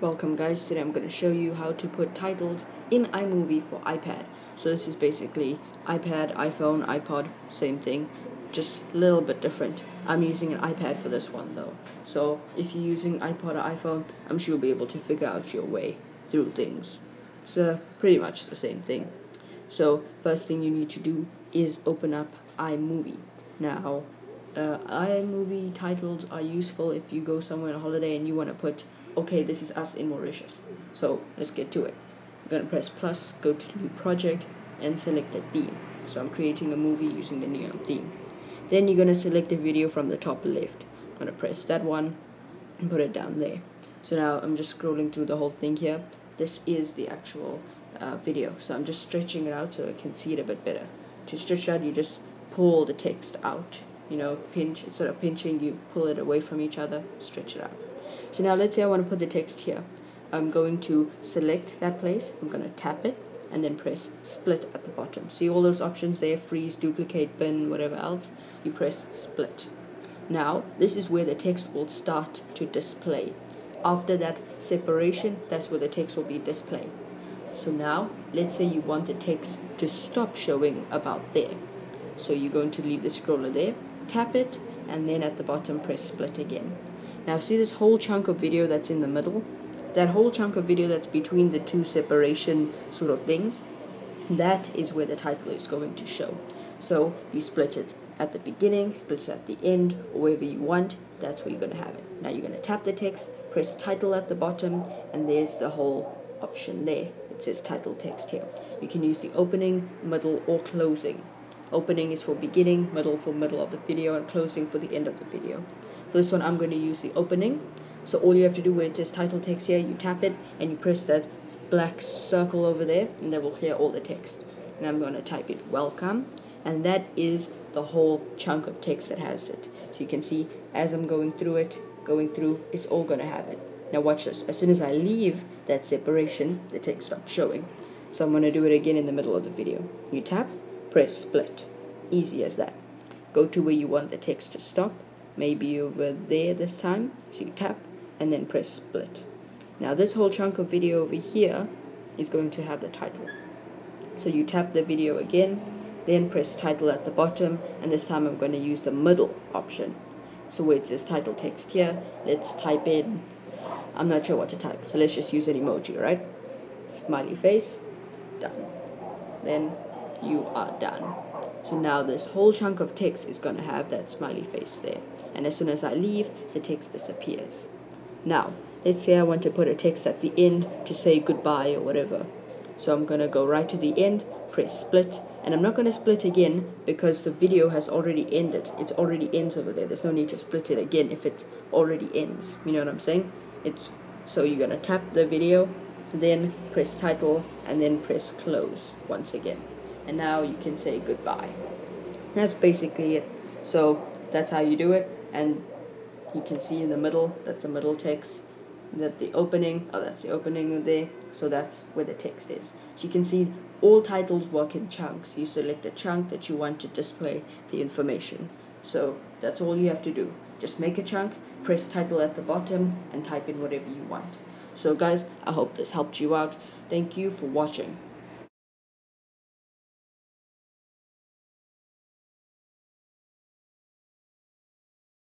Welcome guys, today I'm going to show you how to put titles in iMovie for iPad. So this is basically iPad, iPhone, iPod, same thing, just a little bit different. I'm using an iPad for this one though. So if you're using iPod or iPhone, I'm sure you'll be able to figure out your way through things. It's pretty much the same thing. So first thing you need to do is open up iMovie. Now, iMovie titles are useful if you go somewhere on a holiday and you want to put, okay, this is us in Mauritius. So let's get to it. I'm going to press plus, go to new project, and select a theme. So I'm creating a movie using the neon theme. Then you're going to select a video from the top left. I'm going to press that one and put it down there. So now I'm just scrolling through the whole thing here. This is the actual video. So I'm just stretching it out so I can see it a bit better. To stretch out, you just pull the text out. You know, pinch, instead of pinching, you pull it away from each other, stretch it out. So now let's say I want to put the text here. I'm going to select that place, I'm going to tap it, and then press split at the bottom. See all those options there, freeze, duplicate, bin, whatever else, you press split. Now, this is where the text will start to display. After that separation, that's where the text will be displayed. So now, let's say you want the text to stop showing about there. So you're going to leave the scroller there, tap it, and then at the bottom press split again. Now see this whole chunk of video that's in the middle? That whole chunk of video that's between the two separation sort of things, that is where the title is going to show. So you split it at the beginning, split it at the end, or wherever you want, that's where you're going to have it. Now you're going to tap the text, press title at the bottom, and there's the whole option there. It says title text here. You can use the opening, middle, or closing. Opening is for beginning, middle for middle of the video, and closing for the end of the video. For this one, I'm going to use the opening. So all you have to do where it says title text here, you tap it, and you press that black circle over there, and that will clear all the text. And I'm going to type it welcome, and that is the whole chunk of text that has it. So you can see, as I'm going through, it's all going to have it. Now watch this. As soon as I leave that separation, the text stops showing. So I'm going to do it again in the middle of the video. You tap, press split. Easy as that. Go to where you want the text to stop. Maybe over there this time. So you tap and then press split. Now this whole chunk of video over here is going to have the title. So you tap the video again, then press title at the bottom, and this time I'm going to use the middle option. So where it says title text here, let's type in, I'm not sure what to type, so let's just use an emoji, right? Smiley face, done. Then you are done. So now this whole chunk of text is going to have that smiley face there. And as soon as I leave, the text disappears. Now, let's say I want to put a text at the end to say goodbye or whatever. So I'm going to go right to the end, press split, and I'm not going to split again because the video has already ended. It already ends over there. There's no need to split it again if it already ends. You know what I'm saying? So you're going to tap the video, then press title, and then press close once again. And now you can say goodbye. That's basically it. So that's how you do it, and you can see in the middle, that's the middle text, that the opening, oh that's the opening there, so that's where the text is. So you can see all titles work in chunks. You select a chunk that you want to display the information. So that's all you have to do. Just make a chunk, press title at the bottom, and type in whatever you want. So guys, I hope this helped you out. Thank you for watching.